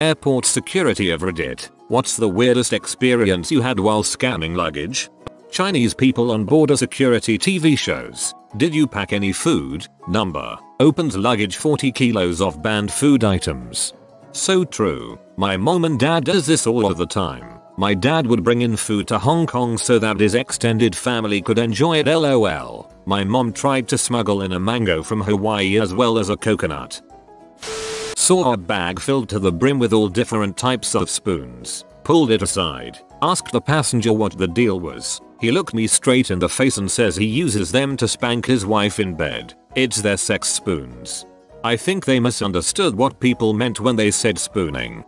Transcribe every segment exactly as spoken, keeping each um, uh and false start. Airport security of Reddit. What's the weirdest experience you had while scanning luggage? Chinese people on border security T V shows. Did you pack any food? Number. Opened luggage forty kilos of banned food items. So true. My mom and dad does this all of the time. My dad would bring in food to Hong Kong so that his extended family could enjoy it lol. My mom tried to smuggle in a mango from Hawaii as well as a coconut. Saw a bag filled to the brim with all different types of spoons. Pulled it aside. Asked the passenger what the deal was. He looked me straight in the face and says he uses them to spank his wife in bed. It's their sex spoons. I think they misunderstood what people meant when they said spooning.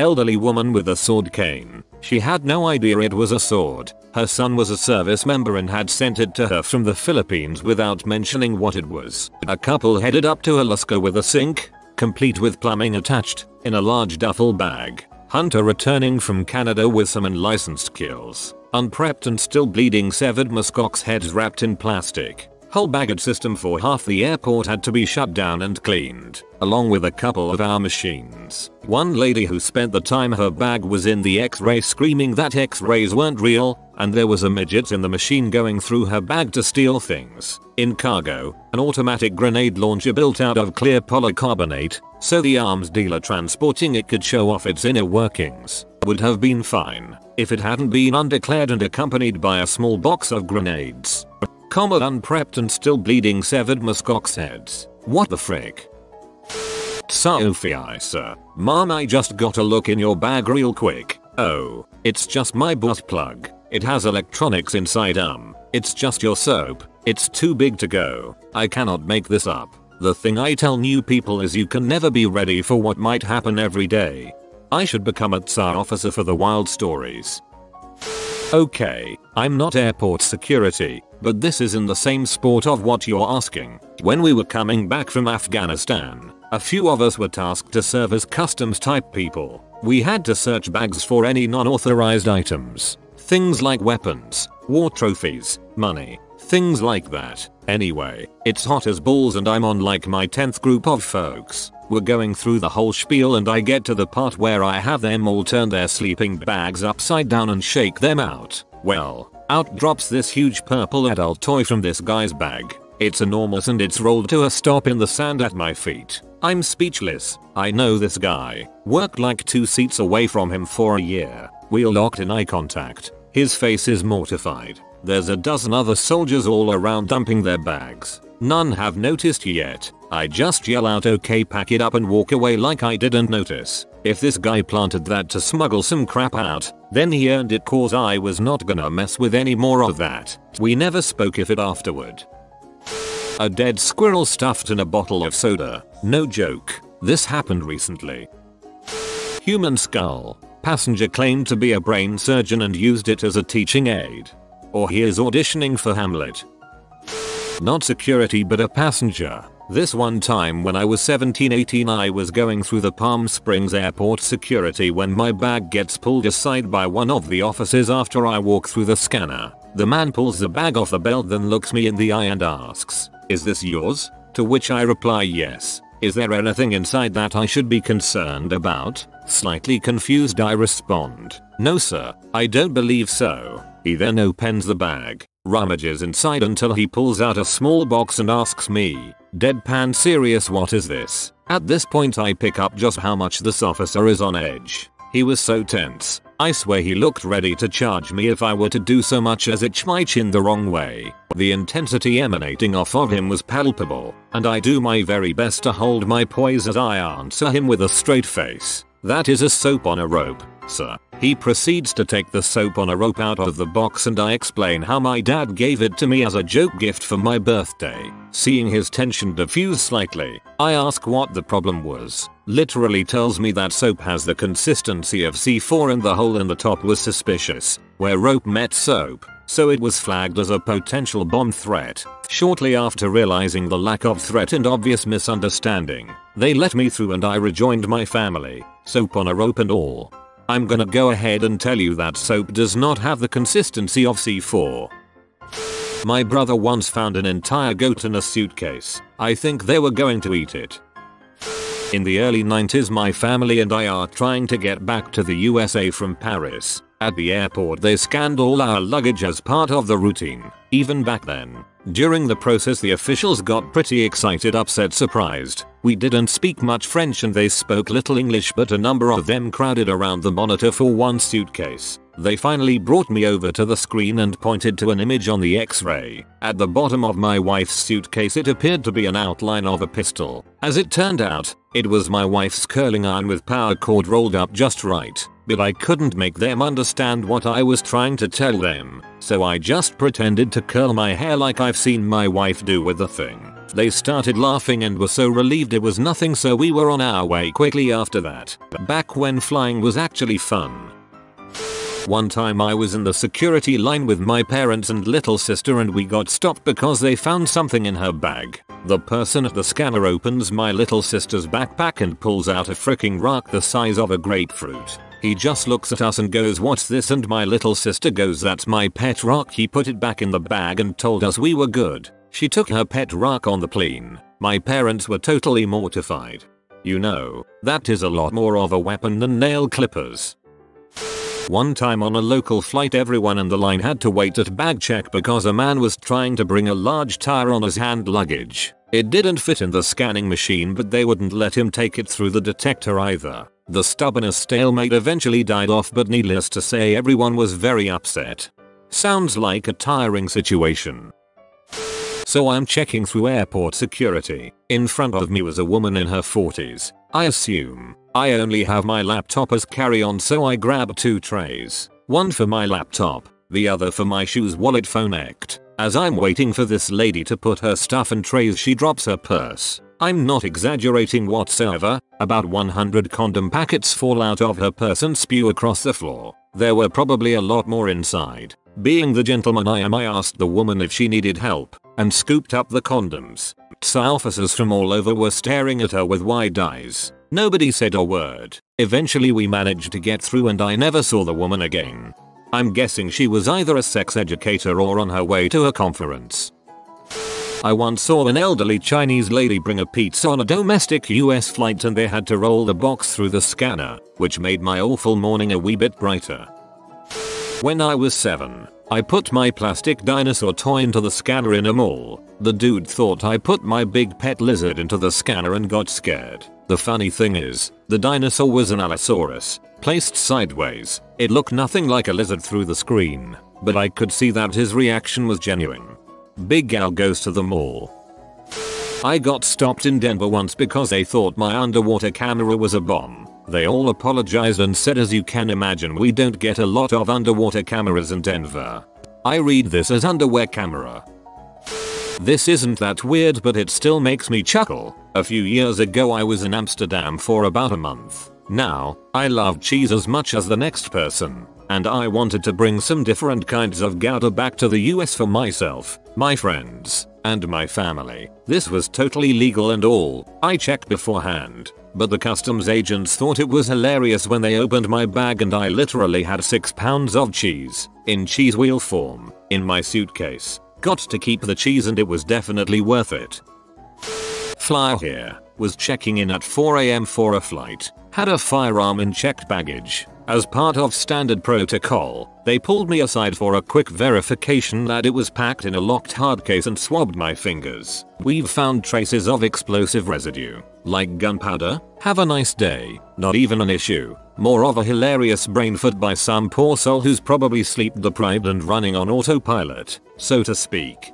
Elderly woman with a sword cane. She had no idea it was a sword. Her son was a service member and had sent it to her from the Philippines without mentioning what it was. A couple headed up to Alaska with a sink, complete with plumbing attached, in a large duffel bag. Hunter returning from Canada with some unlicensed kills. Unprepped and still bleeding severed muskox heads wrapped in plastic. Whole baggage system for half the airport had to be shut down and cleaned, along with a couple of our machines. One lady who spent the time her bag was in the x-ray screaming that x-rays weren't real, and there was a midget in the machine going through her bag to steal things. In cargo, an automatic grenade launcher built out of clear polycarbonate, so the arms dealer transporting it could show off its inner workings, would have been fine if it hadn't been undeclared and accompanied by a small box of grenades. Comma unprepped and still bleeding severed muskox heads. What the frick? Sophie, sir. Mom, I just got a look in your bag real quick. Oh, it's just my butt plug. It has electronics inside um, it's just your soap, it's too big to go, I cannot make this up. The thing I tell new people is you can never be ready for what might happen every day. I should become a T S A officer for the wild stories. Okay, I'm not airport security, but this is in the same sport of what you're asking. When we were coming back from Afghanistan, a few of us were tasked to serve as customs type people. We had to search bags for any non-authorized items. Things like weapons, war trophies, money, things like that. Anyway, it's hot as balls and I'm on like my tenth group of folks. We're going through the whole spiel and I get to the part where I have them all turn their sleeping bags upside down and shake them out. Well, out drops this huge purple adult toy from this guy's bag. It's enormous and it's rolled to a stop in the sand at my feet. I'm speechless. I know this guy. Worked like two seats away from him for a year. We're locked in eye contact. His face is mortified. There's a dozen other soldiers all around dumping their bags. None have noticed yet. I just yell out okay, pack it up and walk away like I didn't notice. If this guy planted that to smuggle some crap out, then he earned it cause I was not gonna mess with any more of that. We never spoke of it afterward. A dead squirrel stuffed in a bottle of soda. No joke. This happened recently. Human skull. Passenger claimed to be a brain surgeon and used it as a teaching aid. Or he is auditioning for Hamlet. Not security but a passenger. This one time when I was seventeen eighteen I was going through the Palm Springs airport security when my bag gets pulled aside by one of the officers after I walk through the scanner. The man pulls the bag off the belt then looks me in the eye and asks, "Is this yours?" To which I reply yes. Is there anything inside that I should be concerned about? Slightly confused I respond, "No sir, I don't believe so." He then opens the bag, rummages inside until he pulls out a small box and asks me, deadpan serious, "What is this?" At this point I pick up just how much this officer is on edge. He was so tense, I swear he looked ready to charge me if I were to do so much as itch my chin the wrong way. The intensity emanating off of him was palpable, and I do my very best to hold my poise as I answer him with a straight face, "That is a soap on a rope, sir." He proceeds to take the soap on a rope out of the box and I explain how my dad gave it to me as a joke gift for my birthday. Seeing his tension diffuse slightly, I ask what the problem was. Literally tells me that soap has the consistency of C four and the hole in the top was suspicious, where rope met soap, so it was flagged as a potential bomb threat. Shortly after realizing the lack of threat and obvious misunderstanding, they let me through and I rejoined my family, soap on a rope and all. I'm gonna go ahead and tell you that soap does not have the consistency of C four. My brother once found an entire goat in a suitcase. I think they were going to eat it. In the early nineties, my family and I are trying to get back to the U S A from Paris. At the airport, they scanned all our luggage as part of the routine, even back then. During the process, the officials got pretty excited, upset, surprised. We didn't speak much French and they spoke little English, but a number of them crowded around the monitor for one suitcase. They finally brought me over to the screen and pointed to an image on the X-ray. At the bottom of my wife's suitcase, it appeared to be an outline of a pistol. As it turned out, it was my wife's curling iron with power cord rolled up just right. But I couldn't make them understand what I was trying to tell them, so I just pretended to curl my hair like I've seen my wife do with the thing. They started laughing and were so relieved it was nothing, so we were on our way quickly after that. Back when flying was actually fun. One time I was in the security line with my parents and little sister and we got stopped because they found something in her bag. The person at the scanner opens my little sister's backpack and pulls out a freaking rock the size of a grapefruit. He just looks at us and goes, "What's this?" And my little sister goes, "That's my pet rock." He put it back in the bag and told us we were good. She took her pet rock on the plane. My parents were totally mortified. You know, that is a lot more of a weapon than nail clippers. One time on a local flight, everyone in the line had to wait at bag check because a man was trying to bring a large tire on his hand luggage. It didn't fit in the scanning machine, but they wouldn't let him take it through the detector either. The stubbornness stalemate eventually died off, but needless to say, everyone was very upset. Sounds like a tiring situation. So I'm checking through airport security. In front of me was a woman in her forties, I assume. I only have my laptop as carry-on, so I grab two trays. One for my laptop, the other for my shoes, wallet, phone, act. As I'm waiting for this lady to put her stuff in trays, she drops her purse. I'm not exaggerating whatsoever, about one hundred condom packets fall out of her purse and spew across the floor. There were probably a lot more inside. Being the gentleman I am, I asked the woman if she needed help, and scooped up the condoms. T S A officers from all over were staring at her with wide eyes. Nobody said a word. Eventually we managed to get through and I never saw the woman again. I'm guessing she was either a sex educator or on her way to a conference. I once saw an elderly Chinese lady bring a pizza on a domestic U S flight and they had to roll the box through the scanner, which made my awful morning a wee bit brighter. When I was seven, I put my plastic dinosaur toy into the scanner in a mall. The dude thought I put my big pet lizard into the scanner and got scared. The funny thing is, the dinosaur was an Allosaurus, placed sideways. It looked nothing like a lizard through the screen, but I could see that his reaction was genuine. Big Al goes to the mall. I got stopped in Denver once because they thought my underwater camera was a bomb. They all apologized and said, "As you can imagine, we don't get a lot of underwater cameras in Denver." I read this as underwear camera. This isn't that weird, but it still makes me chuckle. A few years ago I was in Amsterdam for about a month. Now, I love cheese as much as the next person, and I wanted to bring some different kinds of Gouda back to the U S for myself, my friends, and my family. This was totally legal and all. I checked beforehand, but the customs agents thought it was hilarious when they opened my bag and I literally had six pounds of cheese, in cheese wheel form, in my suitcase. Got to keep the cheese and it was definitely worth it. Flyer here, was checking in at four a m for a flight, had a firearm in checked baggage. As part of standard protocol, they pulled me aside for a quick verification that it was packed in a locked hard case and swabbed my fingers. "We've found traces of explosive residue, like gunpowder. Have a nice day." Not even an issue. More of a hilarious brain fart by some poor soul who's probably sleep deprived and running on autopilot, so to speak.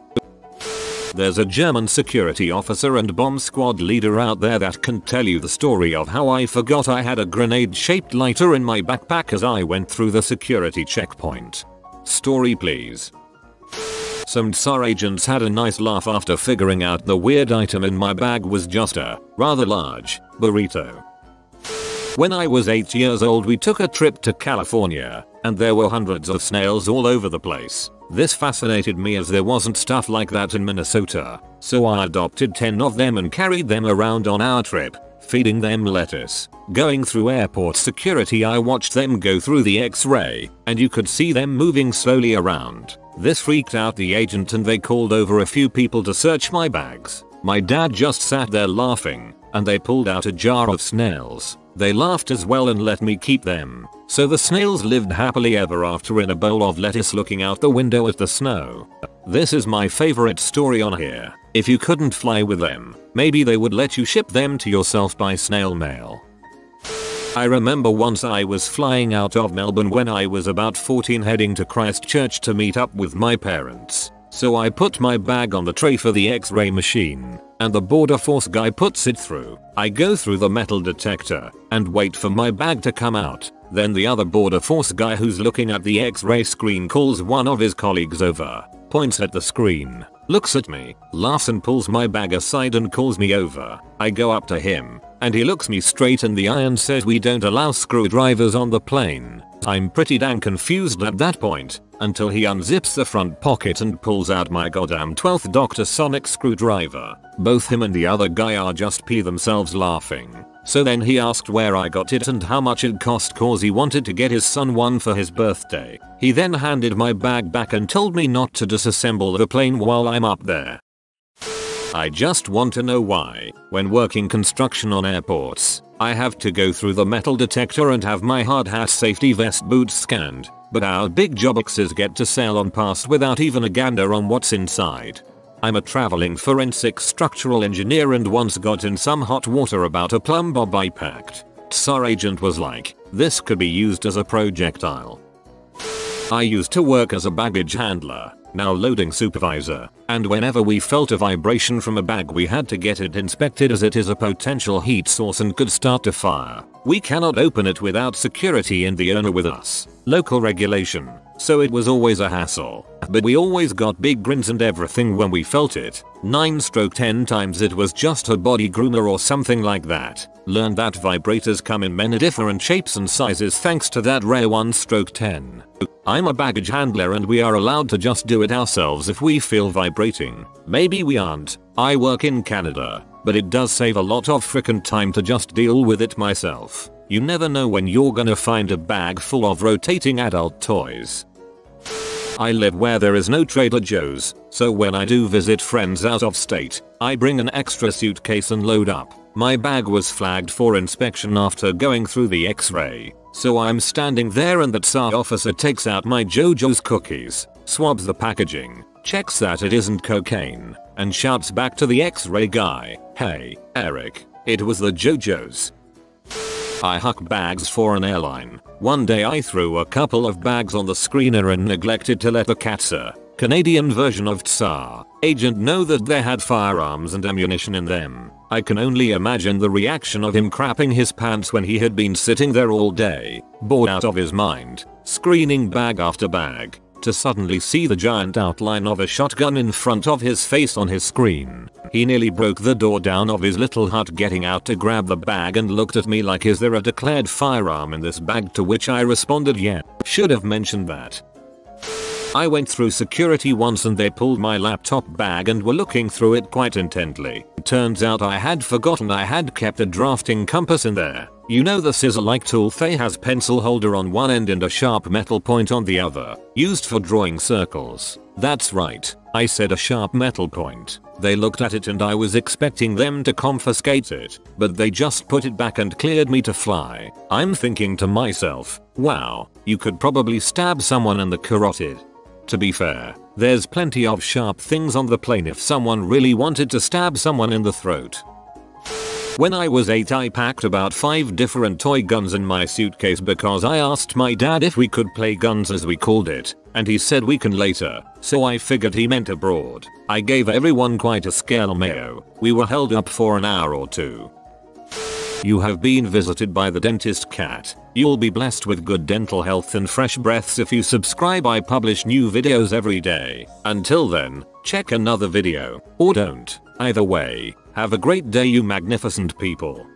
There's a German security officer and bomb squad leader out there that can tell you the story of how I forgot I had a grenade-shaped lighter in my backpack as I went through the security checkpoint. Story please. Some T S A agents had a nice laugh after figuring out the weird item in my bag was just a, rather large, burrito. When I was eight years old we took a trip to California, and there were hundreds of snails all over the place. This fascinated me as there wasn't stuff like that in Minnesota, so I adopted ten of them and carried them around on our trip, feeding them lettuce. Going through airport security I watched them go through the X-ray, and you could see them moving slowly around. This freaked out the agent and they called over a few people to search my bags. My dad just sat there laughing, and they pulled out a jar of snails. They laughed as well and let me keep them. So the snails lived happily ever after in a bowl of lettuce looking out the window at the snow. This is my favorite story on here. If you couldn't fly with them, maybe they would let you ship them to yourself by snail mail. I remember once I was flying out of Melbourne when I was about fourteen heading to Christchurch to meet up with my parents. So I put my bag on the tray for the X-ray machine, and the border force guy puts it through. I go through the metal detector and wait for my bag to come out. Then the other border force guy who's looking at the X-ray screen calls one of his colleagues over, points at the screen, looks at me, laughs and pulls my bag aside and calls me over. I go up to him, and he looks me straight in the eye and says, "We don't allow screwdrivers on the plane." I'm pretty damn confused at that point, until he unzips the front pocket and pulls out my goddamn twelfth Doctor Sonic screwdriver. Both him and the other guy are just pee themselves laughing. So then he asked where I got it and how much it cost cause he wanted to get his son one for his birthday. He then handed my bag back and told me not to disassemble the plane while I'm up there. I just want to know why, when working construction on airports, I have to go through the metal detector and have my hard hat, safety vest, boots scanned, but our big job boxes get to sail on past without even a gander on what's inside. I'm a traveling forensic structural engineer and once got in some hot water about a plumb bob I packed. T S A agent was like, "This could be used as a projectile." I used to work as a baggage handler, now loading supervisor, and whenever we felt a vibration from a bag we had to get it inspected as it is a potential heat source and could start a fire. We cannot open it without security and the owner with us. Local regulation. So it was always a hassle, but we always got big grins and everything when we felt it. nine stroke ten times it was just a body groomer or something like that. Learned that vibrators come in many different shapes and sizes thanks to that rare one stroke ten. I'm a baggage handler and we are allowed to just do it ourselves if we feel vibrating. Maybe we aren't. I work in Canada, but it does save a lot of frickin' time to just deal with it myself. You never know when you're gonna find a bag full of rotating adult toys. I live where there is no Trader Joe's, so when I do visit friends out of state, I bring an extra suitcase and load up. My bag was flagged for inspection after going through the X-ray, so I'm standing there and the T S A officer takes out my JoJo's cookies, swabs the packaging, checks that it isn't cocaine, and shouts back to the X-ray guy, "Hey, Eric, it was the JoJo's." I huck bags for an airline. One day I threw a couple of bags on the screener and neglected to let the C A T S A, Canadian version of T S A, agent know that they had firearms and ammunition in them. I can only imagine the reaction of him crapping his pants when he had been sitting there all day, bored out of his mind, screening bag after bag, to suddenly see the giant outline of a shotgun in front of his face on his screen. He nearly broke the door down of his little hut getting out to grab the bag and looked at me like, "Is there a declared firearm in this bag?" To which I responded, "Yeah, should have mentioned that." I went through security once and they pulled my laptop bag and were looking through it quite intently. Turns out I had forgotten I had kept a drafting compass in there. You know the scissor-like tool that has pencil holder on one end and a sharp metal point on the other, used for drawing circles. That's right, I said a sharp metal point. They looked at it and I was expecting them to confiscate it, but they just put it back and cleared me to fly. I'm thinking to myself, wow, you could probably stab someone in the carotid. To be fair, there's plenty of sharp things on the plane if someone really wanted to stab someone in the throat. When I was eight I packed about five different toy guns in my suitcase because I asked my dad if we could play guns as we called it, and he said we can later, so I figured he meant abroad. I gave everyone quite a scare-mayo. We were held up for an hour or two. You have been visited by the dentist cat. You'll be blessed with good dental health and fresh breaths if you subscribe. I publish new videos every day. Until then, check another video, or don't. Either way. Have a great day, you magnificent people.